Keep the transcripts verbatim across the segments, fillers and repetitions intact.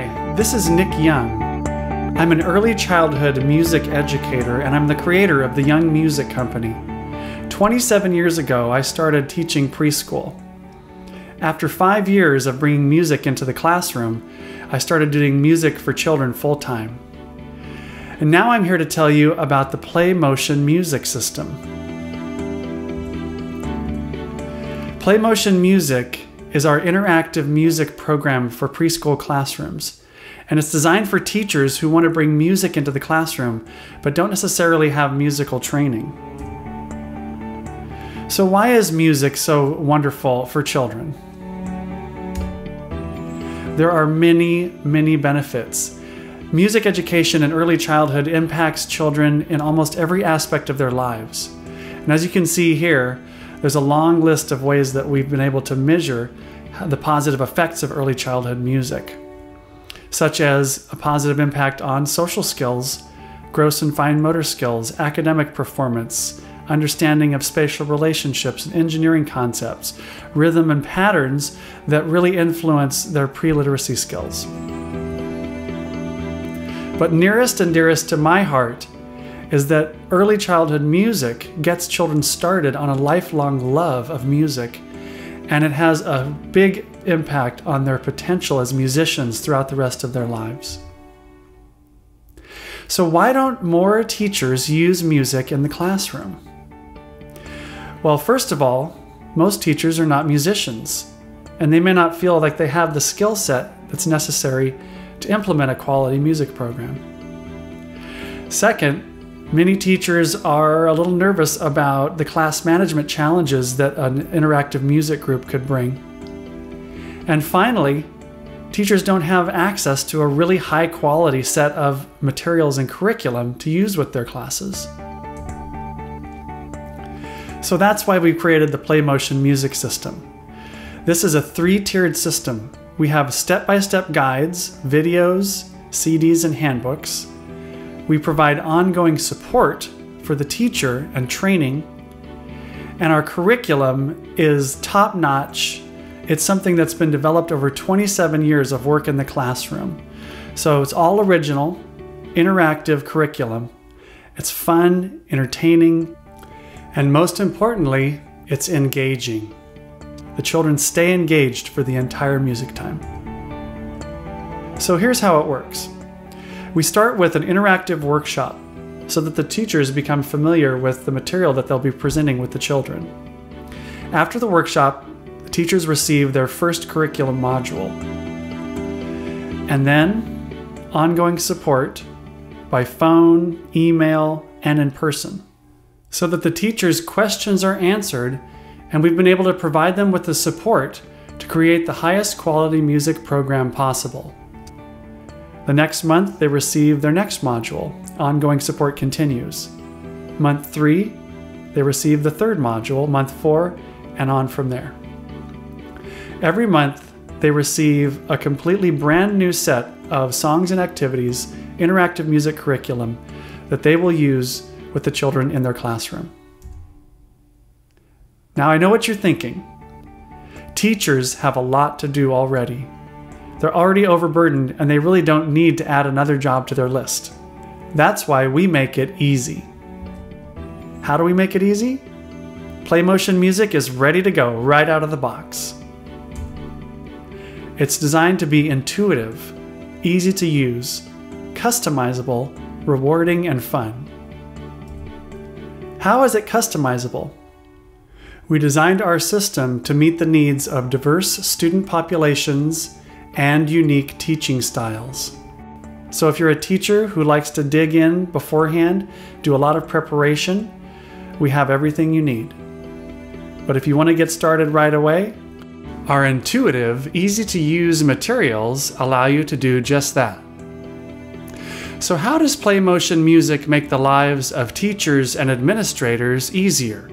Hi, this is Nick Young. I'm an early childhood music educator and I'm the creator of the Young Music Company. twenty-seven years ago, I started teaching preschool. After five years of bringing music into the classroom, I started doing music for children full-time. And now I'm here to tell you about the PlayMotion Music System. PlayMotion Music is our interactive music program for preschool classrooms, and it's designed for teachers who want to bring music into the classroom but don't necessarily have musical training. So why is music so wonderful for children? There are many, many benefits. Music education in early childhood impacts children in almost every aspect of their lives. And as you can see here, there's a long list of ways that we've been able to measure the positive effects of early childhood music, such as a positive impact on social skills, gross and fine motor skills, academic performance, understanding of spatial relationships and engineering concepts, rhythm and patterns that really influence their pre-literacy skills. But nearest and dearest to my heart is that early childhood music gets children started on a lifelong love of music, and it has a big impact on their potential as musicians throughout the rest of their lives. So why don't more teachers use music in the classroom? Well, first of all, most teachers are not musicians, and they may not feel like they have the skill set that's necessary to implement a quality music program. Second, many teachers are a little nervous about the class management challenges that an interactive music group could bring. And finally, teachers don't have access to a really high quality set of materials and curriculum to use with their classes. So that's why we created the PlayMotion Music System. This is a three-tiered system. We have step-by-step guides, videos, C Ds, and handbooks. We provide ongoing support for the teacher and training, and our curriculum is top-notch. It's something that's been developed over twenty-seven years of work in the classroom. So it's all original, interactive curriculum. It's fun, entertaining, and most importantly, it's engaging. The children stay engaged for the entire music time. So here's how it works. We start with an interactive workshop so that the teachers become familiar with the material that they'll be presenting with the children. After the workshop, the teachers receive their first curriculum module, and then ongoing support by phone, email, and in person, so that the teachers' questions are answered and we've been able to provide them with the support to create the highest quality music program possible. The next month, they receive their next module. Ongoing support continues. Month three, they receive the third module, month four, and on from there. Every month, they receive a completely brand new set of songs and activities, interactive music curriculum that they will use with the children in their classroom. Now, I know what you're thinking. Teachers have a lot to do already. They're already overburdened and they really don't need to add another job to their list. That's why we make it easy. How do we make it easy? PlayMotion Music is ready to go right out of the box. It's designed to be intuitive, easy to use, customizable, rewarding, and fun. How is it customizable? We designed our system to meet the needs of diverse student populations and unique teaching styles. So if you're a teacher who likes to dig in beforehand, do a lot of preparation, we have everything you need. But if you want to get started right away, our intuitive, easy-to-use materials allow you to do just that. So how does PlayMotion Music make the lives of teachers and administrators easier?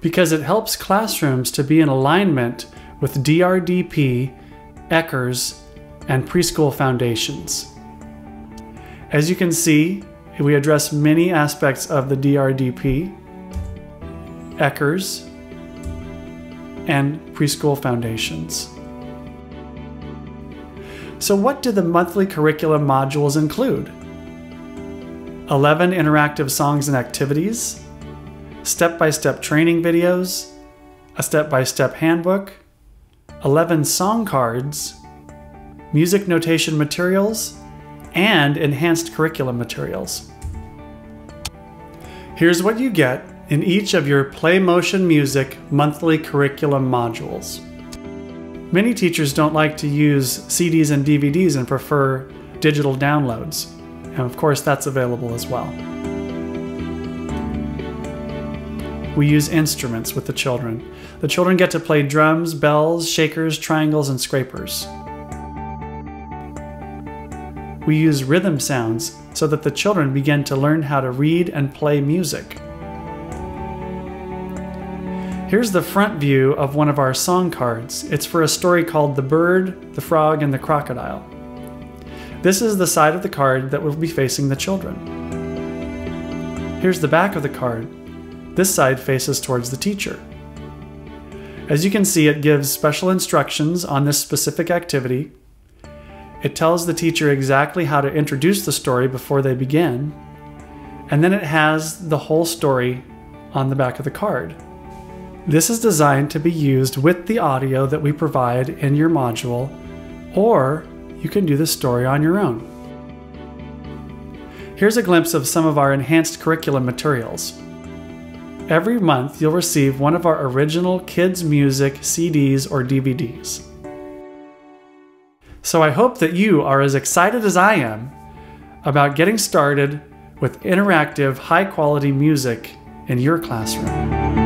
Because it helps classrooms to be in alignment with D R D P, Eckers, and Preschool Foundations. As you can see, we address many aspects of the D R D P, Eckers, and Preschool Foundations. So what do the monthly curriculum modules include? eleven interactive songs and activities, step-by-step training videos, a step-by-step handbook, eleven song cards, music notation materials, and enhanced curriculum materials. Here's what you get in each of your PlayMotion Music monthly curriculum modules. Many teachers don't like to use C Ds and D V Ds and prefer digital downloads. And of course, that's available as well. We use instruments with the children. The children get to play drums, bells, shakers, triangles, and scrapers. We use rhythm sounds so that the children begin to learn how to read and play music. Here's the front view of one of our song cards. It's for a story called The Bird, the Frog, and the Crocodile. This is the side of the card that will be facing the children. Here's the back of the card. This side faces towards the teacher. As you can see, it gives special instructions on this specific activity. It tells the teacher exactly how to introduce the story before they begin. And then it has the whole story on the back of the card. This is designed to be used with the audio that we provide in your module, or you can do this story on your own. Here's a glimpse of some of our enhanced curriculum materials. Every month, you'll receive one of our original kids' music C Ds or D V Ds. So I hope that you are as excited as I am about getting started with interactive, high-quality music in your classroom.